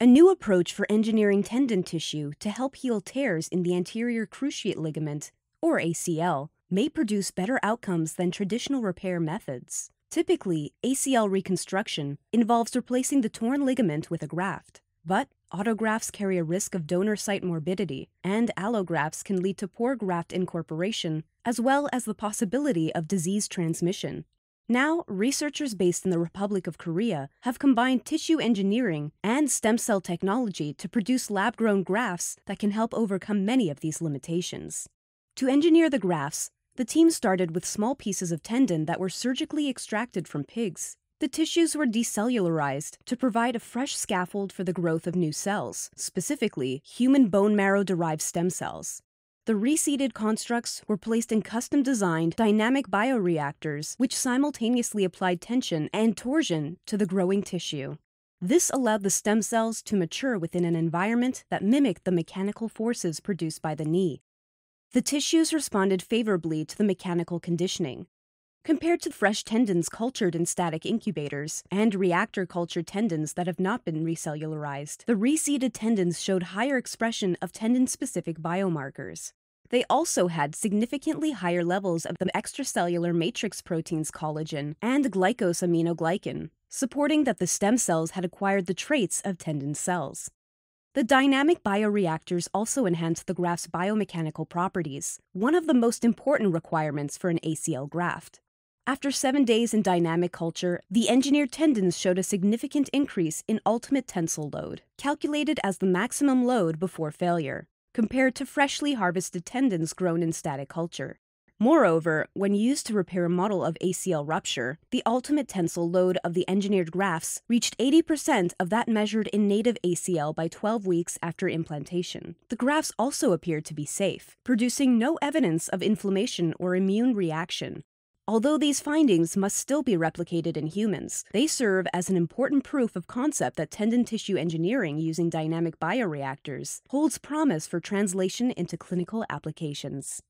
A new approach for engineering tendon tissue to help heal tears in the anterior cruciate ligament, or ACL, may produce better outcomes than traditional repair methods. Typically, ACL reconstruction involves replacing the torn ligament with a graft, but autografts carry a risk of donor site morbidity, and allografts can lead to poor graft incorporation, as well as the possibility of disease transmission. Now, researchers based in the Republic of Korea have combined tissue engineering and stem cell technology to produce lab-grown grafts that can help overcome many of these limitations. To engineer the grafts, the team started with small pieces of tendon that were surgically extracted from pigs. The tissues were decellularized to provide a fresh scaffold for the growth of new cells, specifically human bone marrow-derived stem cells. The reseeded constructs were placed in custom-designed dynamic bioreactors, which simultaneously applied tension and torsion to the growing tissue. This allowed the stem cells to mature within an environment that mimicked the mechanical forces produced by the knee. The tissues responded favorably to the mechanical conditioning. Compared to fresh tendons cultured in static incubators and reactor cultured tendons that have not been recellularized, the reseeded tendons showed higher expression of tendon-specific biomarkers. They also had significantly higher levels of the extracellular matrix proteins collagen and glycosaminoglycan, supporting that the stem cells had acquired the traits of tendon cells. The dynamic bioreactors also enhanced the graft's biomechanical properties, one of the most important requirements for an ACL graft. After 7 days in dynamic culture, the engineered tendons showed a significant increase in ultimate tensile load, calculated as the maximum load before failure, compared to freshly harvested tendons grown in static culture. Moreover, when used to repair a model of ACL rupture, the ultimate tensile load of the engineered grafts reached 80% of that measured in native ACL by 12 weeks after implantation. The grafts also appeared to be safe, producing no evidence of inflammation or immune reaction. Although these findings must still be replicated in humans, they serve as an important proof of concept that tendon tissue engineering using dynamic bioreactors holds promise for translation into clinical applications.